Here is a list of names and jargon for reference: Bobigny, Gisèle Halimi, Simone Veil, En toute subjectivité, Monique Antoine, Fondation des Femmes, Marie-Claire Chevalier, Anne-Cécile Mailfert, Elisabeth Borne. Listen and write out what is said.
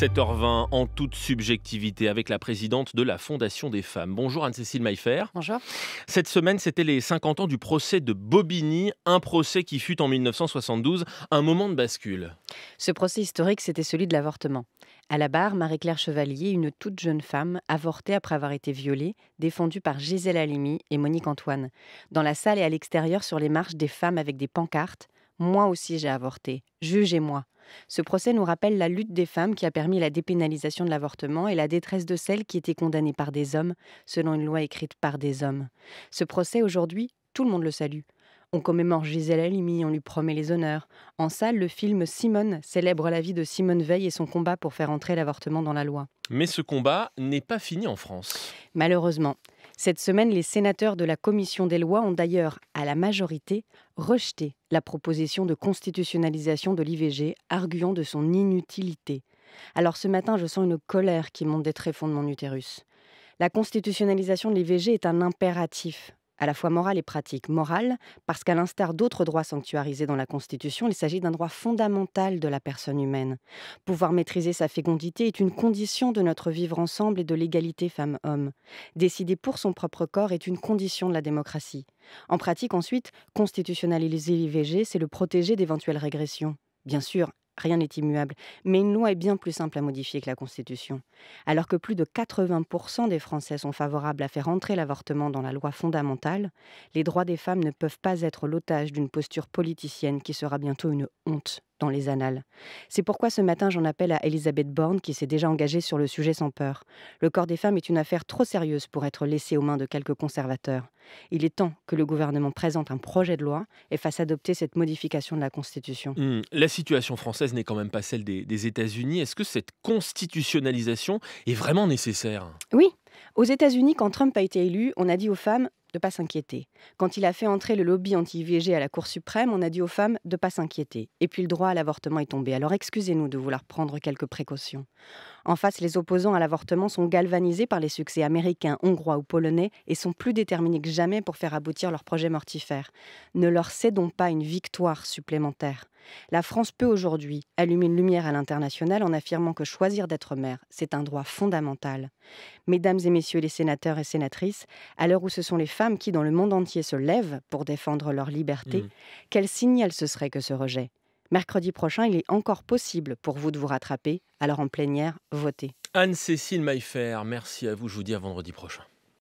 7h20 en toute subjectivité avec la présidente de la Fondation des Femmes. Bonjour Anne-Cécile Mailfert. Bonjour. Cette semaine, c'était les 50 ans du procès de Bobigny, un procès qui fut en 1972 un moment de bascule. Ce procès historique, c'était celui de l'avortement. À la barre, Marie-Claire Chevalier, une toute jeune femme, avortée après avoir été violée, défendue par Gisèle Halimi et Monique Antoine. Dans la salle et à l'extérieur, sur les marches, des femmes avec des pancartes. Moi aussi j'ai avorté, jugez-moi. Ce procès nous rappelle la lutte des femmes qui a permis la dépénalisation de l'avortement et la détresse de celles qui étaient condamnées par des hommes, selon une loi écrite par des hommes. Ce procès, aujourd'hui, tout le monde le salue. On commémore Gisèle Halimi, on lui promet les honneurs. En salle, le film Simone célèbre la vie de Simone Veil et son combat pour faire entrer l'avortement dans la loi. Mais ce combat n'est pas fini en France. Malheureusement. Cette semaine, les sénateurs de la Commission des lois ont d'ailleurs, à la majorité, rejeté la proposition de constitutionnalisation de l'IVG, arguant de son inutilité. Alors ce matin, je sens une colère qui monte des tréfonds de mon utérus. La constitutionnalisation de l'IVG est un impératif, à la fois moral et pratique. Moral, parce qu'à l'instar d'autres droits sanctuarisés dans la Constitution, il s'agit d'un droit fondamental de la personne humaine. Pouvoir maîtriser sa fécondité est une condition de notre vivre ensemble et de l'égalité femmes-hommes. Décider pour son propre corps est une condition de la démocratie. En pratique, ensuite, constitutionnaliser l'IVG, c'est le protéger d'éventuelles régressions. Bien sûr, rien n'est immuable, mais une loi est bien plus simple à modifier que la Constitution. Alors que plus de 80% des Français sont favorables à faire entrer l'avortement dans la loi fondamentale, les droits des femmes ne peuvent pas être l'otage d'une posture politicienne qui sera bientôt une honte dans les annales. C'est pourquoi ce matin j'en appelle à Elisabeth Borne qui s'est déjà engagée sur le sujet sans peur. Le corps des femmes est une affaire trop sérieuse pour être laissée aux mains de quelques conservateurs. Il est temps que le gouvernement présente un projet de loi et fasse adopter cette modification de la Constitution. La situation française n'est quand même pas celle des États-Unis. Est-ce que cette constitutionnalisation est vraiment nécessaire? Oui. Aux États-Unis, quand Trump a été élu, on a dit aux femmes de ne pas s'inquiéter. Quand il a fait entrer le lobby anti-IVG à la Cour suprême, on a dit aux femmes de ne pas s'inquiéter. Et puis le droit à l'avortement est tombé. Alors excusez-nous de vouloir prendre quelques précautions. En face, les opposants à l'avortement sont galvanisés par les succès américains, hongrois ou polonais et sont plus déterminés que jamais pour faire aboutir leur projet mortifère. Ne leur cédons pas une victoire supplémentaire. La France peut aujourd'hui allumer une lumière à l'international en affirmant que choisir d'être mère, c'est un droit fondamental. Mesdames et messieurs les sénateurs et sénatrices, à l'heure où ce sont les femmes qui, dans le monde entier, se lèvent pour défendre leur liberté, quel signal ce serait que ce rejet? Mercredi prochain, il est encore possible pour vous de vous rattraper, alors en plénière, votez. Anne-Cécile Mailfert, merci à vous, je vous dis à vendredi prochain.